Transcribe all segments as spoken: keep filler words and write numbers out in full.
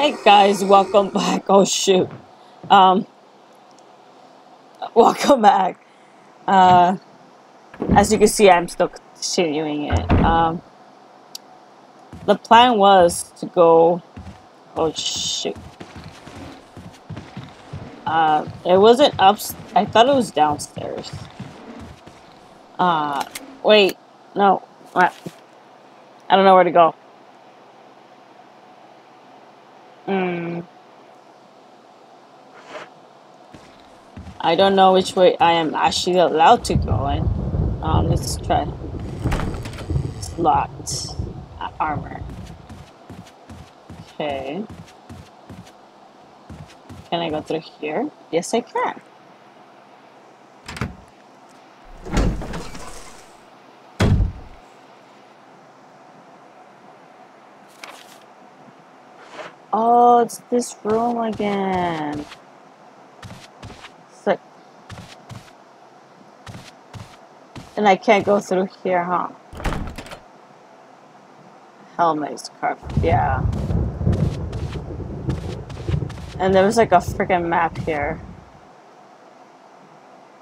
Hey guys, welcome back. Oh shoot. Um, welcome back. Uh, as you can see, I'm still continuing it. Um, the plan was to go... Oh shoot. Uh, it wasn't upstairs. I thought it was downstairs. Uh, wait. No. What? I don't know where to go. Hmm. I don't know which way I am actually allowed to go in. Um, let's try. It's locked. Uh, armor. Okay. Can I go through here? Yes, I can. Oh, it's this room again. Sick. And I can't go through here, huh? Helmet's carved, yeah. And there was like a freaking map here.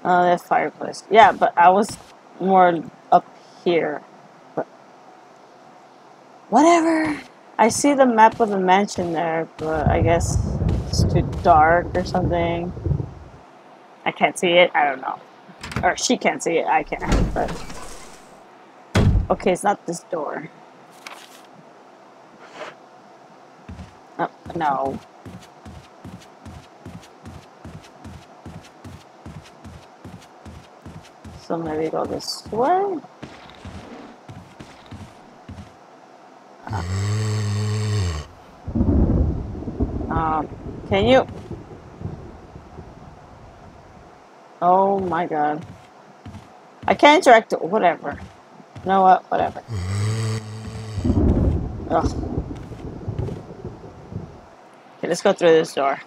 Oh, that fireplace. Yeah, but I was more up here. But whatever. I see the map of the mansion there, but I guess it's too dark or something. I can't see it, I don't know. Or she can't see it, I can't, but... Okay, it's not this door. Oh, no. So maybe go this way? Ah. Um, can you? Oh my god. I can't interact, whatever. You know what, whatever. Ugh. Okay, let's go through this door.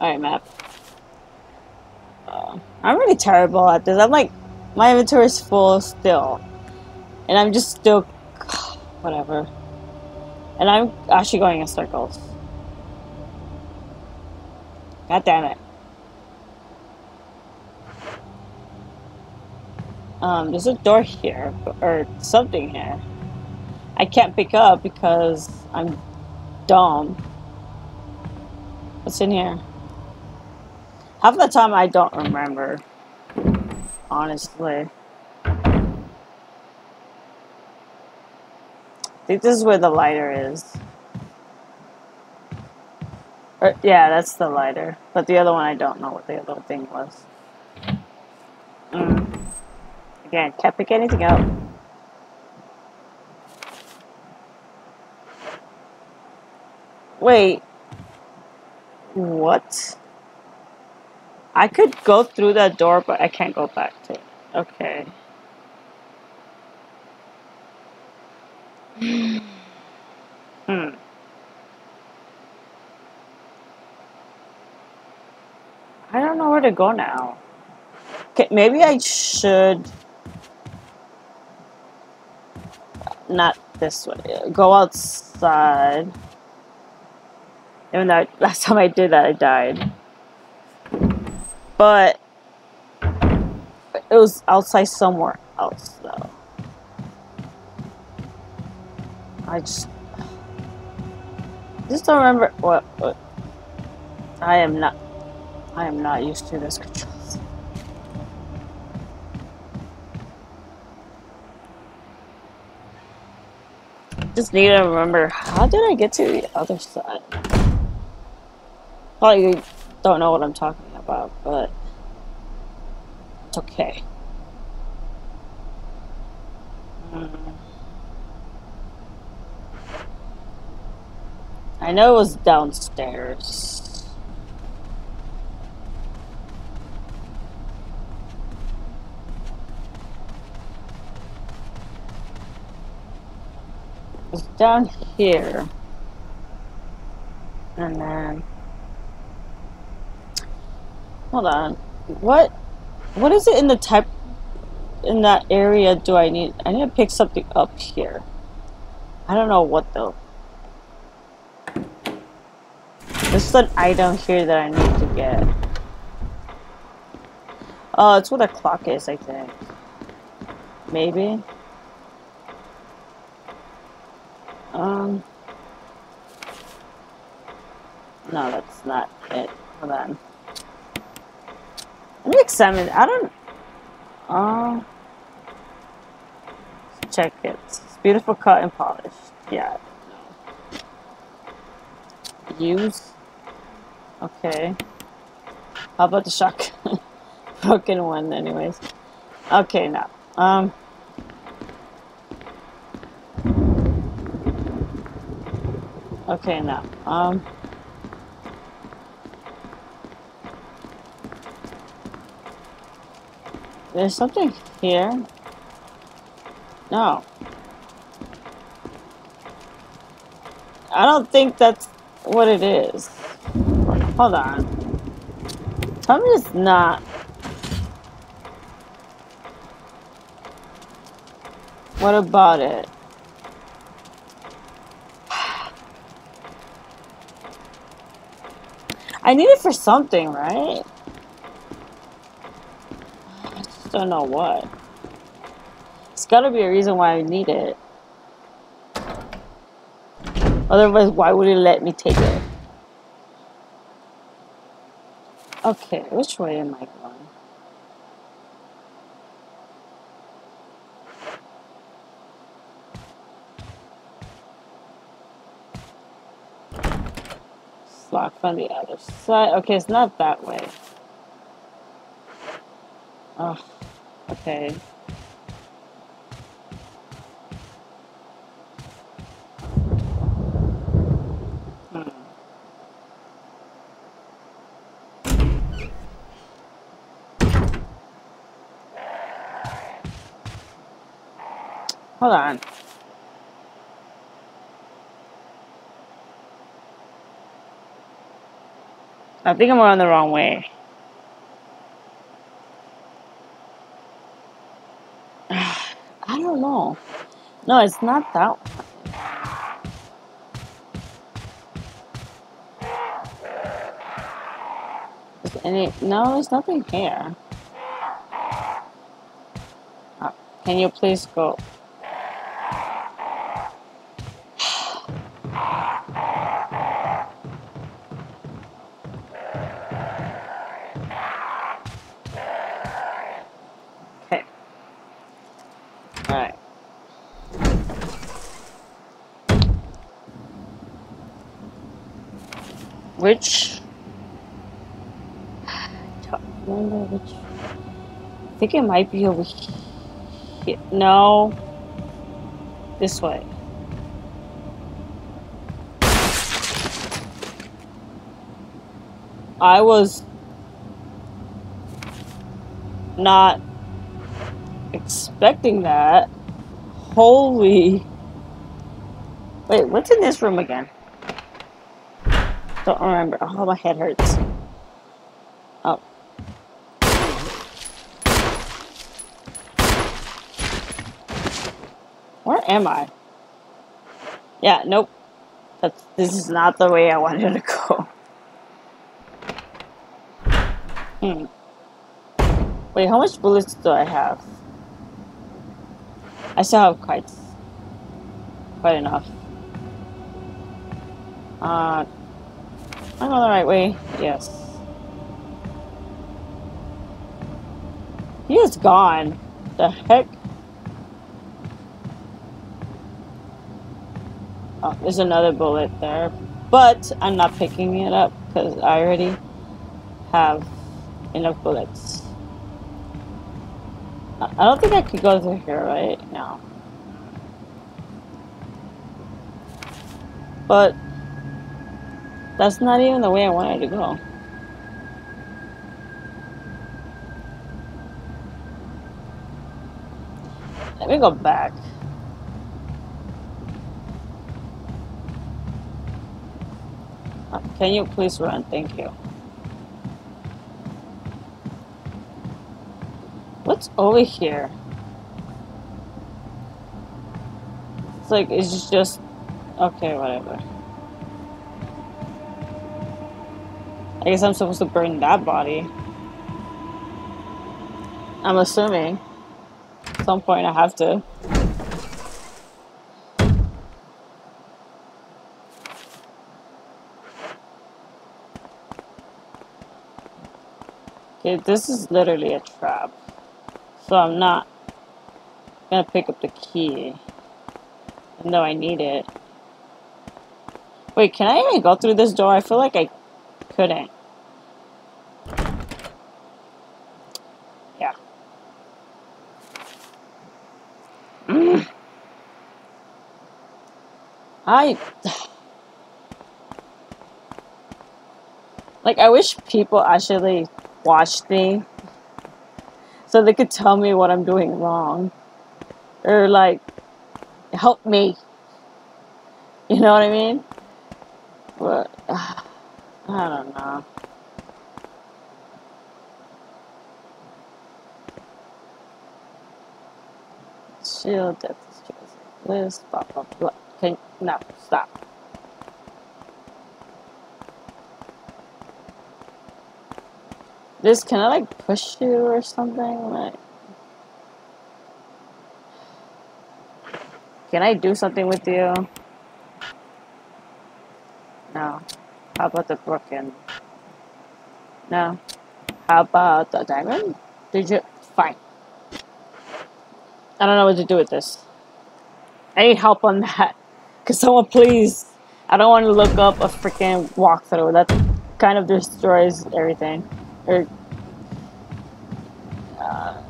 Alright, map. Uh, I'm really terrible at this. I'm like, my inventory is full still. And I'm just still, whatever. And I'm actually going in circles. God damn it. Um, there's a door here, or something here. I can't pick up because I'm dumb. What's in here? Half the time I don't remember, honestly. I think this is where the lighter is. Or, yeah, that's the lighter. But the other one, I don't know what the other thing was. Mm. Again, can't pick anything up. Wait. What? I could go through that door, but I can't go back to it. Okay. Hmm. I don't know where to go now. Okay, maybe I should not this way. Go outside. Even though last time I did that, I died. But it was outside somewhere else, though. I just, just don't remember what, what. I am not. I am not used to this controls. Just need to remember. How did I get to the other side? Probably don't know what I'm talking about, but it's okay. Mm. I know it was downstairs. It's down here. And then... Hold on. What? What is it in the type... in that area do I need? I need to pick something up here. I don't know what though. There's an item here that I need to get. Oh, it's where the clock is, I think. Maybe. Um. No, that's not it. Hold on. Let me examine. I don't. Um. Let's check it. It's beautiful, cut and polished. Yeah. Use. Okay. How about the shotgun? Broken one, anyways. Okay, now. Um. Okay, now. Um. There's something here. No. I don't think that's what it is. Hold on. Tell me it's not. What about it? I need it for something, right? I just don't know what. It's gotta be a reason why I need it. Otherwise, why would it let me take it? Okay, which way am I going? Lock from the other side. Okay, it's not that way. Oh, okay. Hmm. Hold on. I think I'm going the wrong way. I don't know. No, it's not that one. Is any, no, there's nothing here. Oh, can you please go? Which I don't remember which. I think it might be over here. No, this way. I was not expecting that. Holy. Wait, what's in this room again? Don't remember. Oh, my head hurts. Oh. Where am I? Yeah, nope. That's, this is not the way I wanted to go. Hmm. Wait, how much bullets do I have? I still have quite, quite enough. Uh... Am I going the right way? Yes. He is gone. The heck? Oh, there's another bullet there. But I'm not picking it up because I already have enough bullets. I don't think I could go through here right now. But that's not even the way I wanted to go. Let me go back. Can you please run? Thank you. What's over here? like, it's just... Okay, whatever. I guess I'm supposed to burn that body. I'm assuming. At some point I have to. Okay, this is literally a trap. So I'm not gonna pick up the key. Even though I need it. Wait, can I even go through this door? I feel like I couldn't. Yeah. Mm. I... Like, I wish people actually watched me so they could tell me what I'm doing wrong. Or, like, help me. You know what I mean? But, uh, I don't know. Shield, death, distress, bliss, blah, blah, blah. Can, no, stop. This, can I, like, push you or something? Like, can I do something with you? No. How about the broken? No. How about the diamond? Did you? Fine. I don't know what to do with this. I need help on that. Could someone please? I don't want to look up a freaking walkthrough. That kind of destroys everything. Or uh,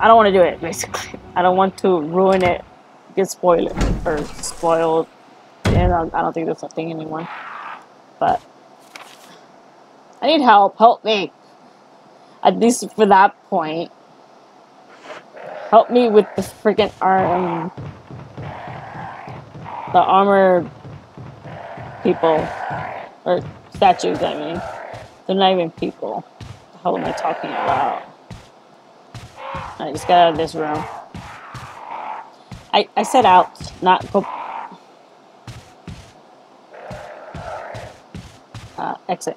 I don't want to do it, basically. I don't want to ruin it, get spoiled or spoiled. And I don't think that's a thing anymore. But I need help. Help me. At least for that point. Help me with the freaking arm. The armor people. Or statues, I mean. They're not even people. What the hell am I talking about? I just got out of this room. I, I said out, not go. Uh, exit.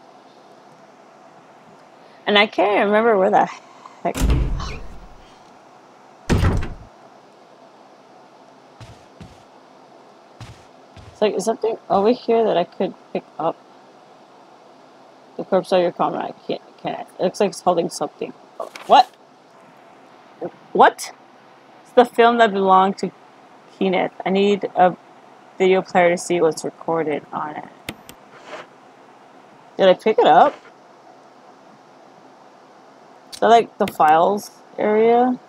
And I can't remember where the heck. It's like, is something over here that I could pick up? The corpse of your comrade. I can't, can't. It looks like it's holding something. What? What? It's the film that belonged to Kenneth. I need a video player to see what's recorded on it. Did I pick it up? Is that like the files area?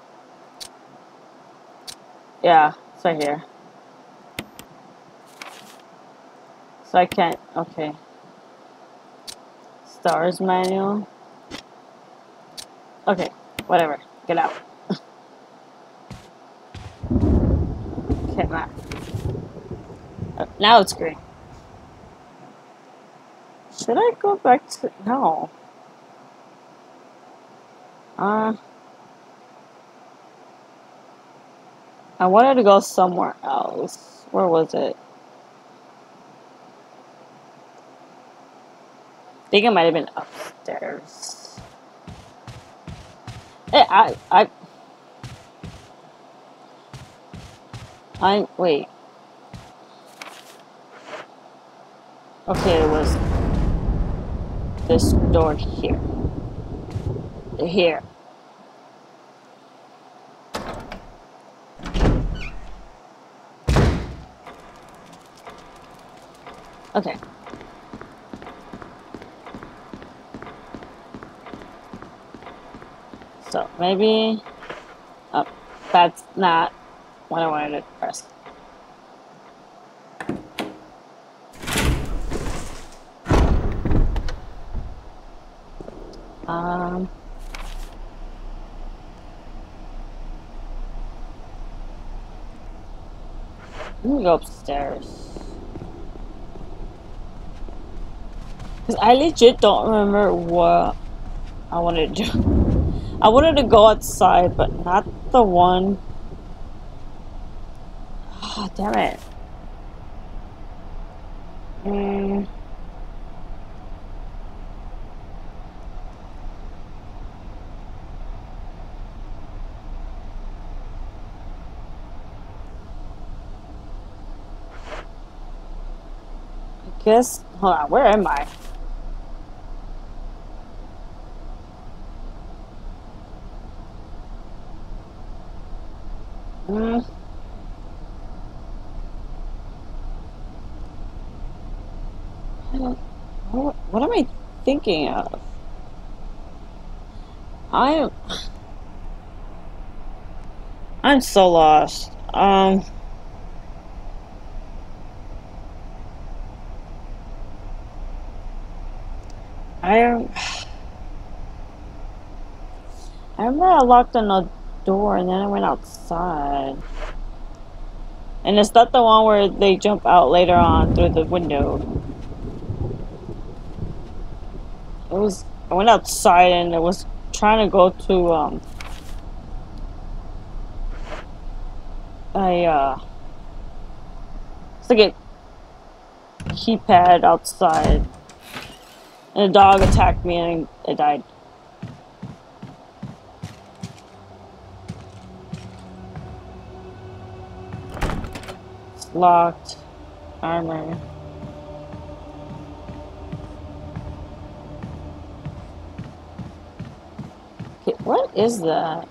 Yeah, it's right here. So I can't, okay. Stars manual. Okay, whatever. Get out. Okay, now. Oh, now it's green. Should I go back to... No. Uh, I wanted to go somewhere else. Where was it? I think it might have been upstairs. Hey, I... I... I... Wait. Okay, it was... this door here. Here. Okay. So maybe oh, that's not what I wanted to press. Um, I'm gonna go upstairs. Because I legit don't remember what I wanted to do. I wanted to go outside, but not the one. God damn it. Mm. I guess, hold on, where am I? Mm. What, what am I thinking of? I am I'm so lost. Um I am I remember I locked on a door and then I went outside. And it's not the one where they jump out later on through the window. It was, I went outside and I was trying to go to, um, I, uh, it's like a keypad outside, and a dog attacked me and I died. It's locked, armor. What is that?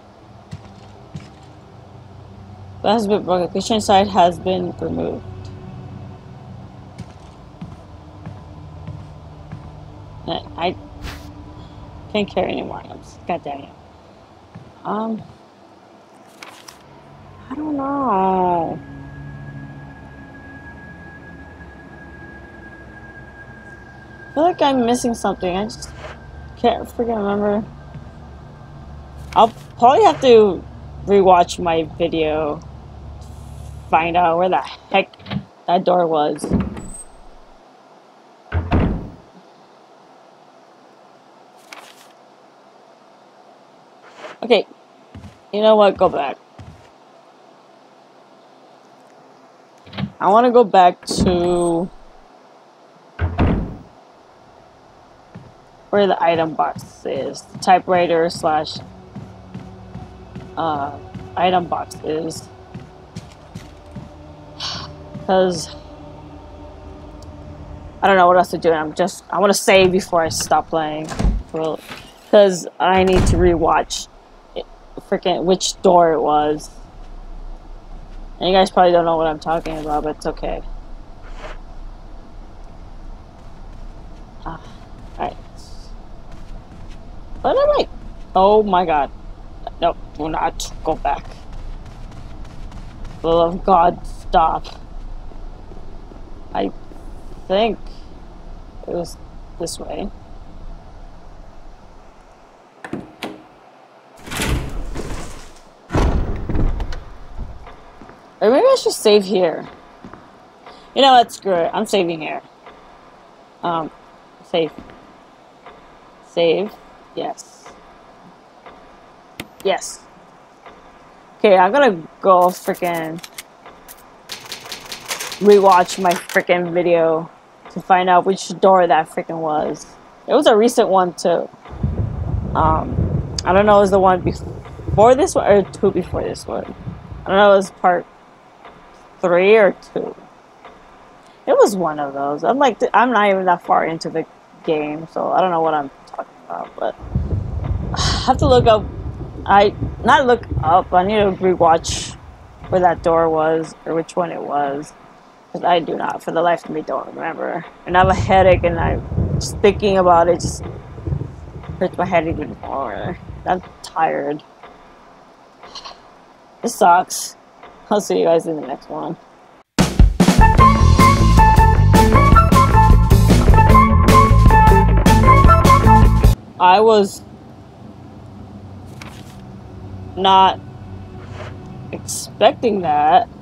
That has been broken. Kitchen side has been removed. I can't carry any more items. God damn it. Um, I don't know. I feel like I'm missing something. I just can't freaking remember. I'll probably have to rewatch my video to find out where the heck that door was. Okay, you know what? Go back. I want to go back to where the item box is. Typewriter slash Uh, item box is, because I don't know what else to do, and I'm just I want to save before I stop playing, because I need to rewatch it, freaking which door it was. And you guys probably don't know what I'm talking about, but it's okay. Uh, all right. What am I? Oh my God. Nope, do not go back. For the love of God, stop. I think it was this way. Or maybe I should save here. You know what, screw it. I'm saving here. Um, save. Save. Yes. Yes. Okay, I'm gonna go freaking rewatch my freaking video to find out which door that freaking was. It was a recent one too. Um, I don't know, it was the one before this one or two before this one. I don't know, it was part three or two. It was one of those. I'm like, I'm not even that far into the game, so I don't know what I'm talking about. But I have to look up. I not look up. I need to rewatch where that door was or which one it was, because I do not, for the life of me, don't remember. And I have a headache, and I'm just thinking about it. Just hurts my head even more. I'm tired. This sucks. I'll see you guys in the next one. I was not expecting that.